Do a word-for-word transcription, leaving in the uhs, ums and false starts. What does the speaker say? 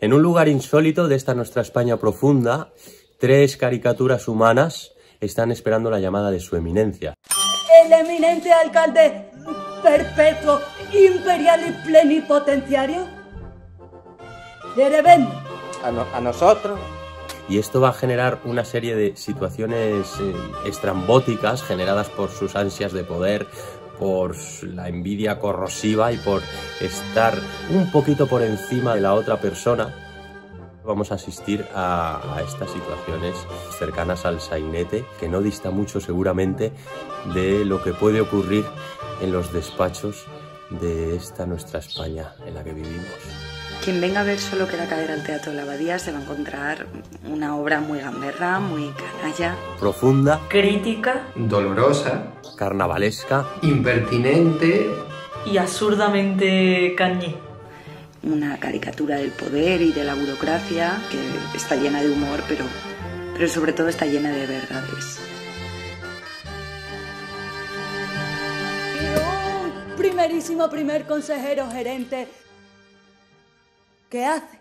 En un lugar insólito de esta nuestra España profunda, tres caricaturas humanas están esperando la llamada de su eminencia. El eminente alcalde perpetuo, imperial y plenipotenciario. De reventa. A, no, a nosotros. Y esto va a generar una serie de situaciones eh, estrambóticas generadas por sus ansias de poder, por la envidia corrosiva y por estar un poquito por encima de la otra persona. Vamos a asistir a, a estas situaciones cercanas al sainete, que no dista mucho seguramente de lo que puede ocurrir en los despachos de esta nuestra España en la que vivimos. Quien venga a ver Sólo Queda Caer al Teatro de la Abadía se va a encontrar una obra muy gamberra, muy canalla. Profunda. Crítica. Dolorosa. Carnavalesca. Impertinente. Y absurdamente cañí. Una caricatura del poder y de la burocracia que está llena de humor, pero, pero sobre todo está llena de verdades. Y un primerísimo primer consejero gerente. ¿Qué hace?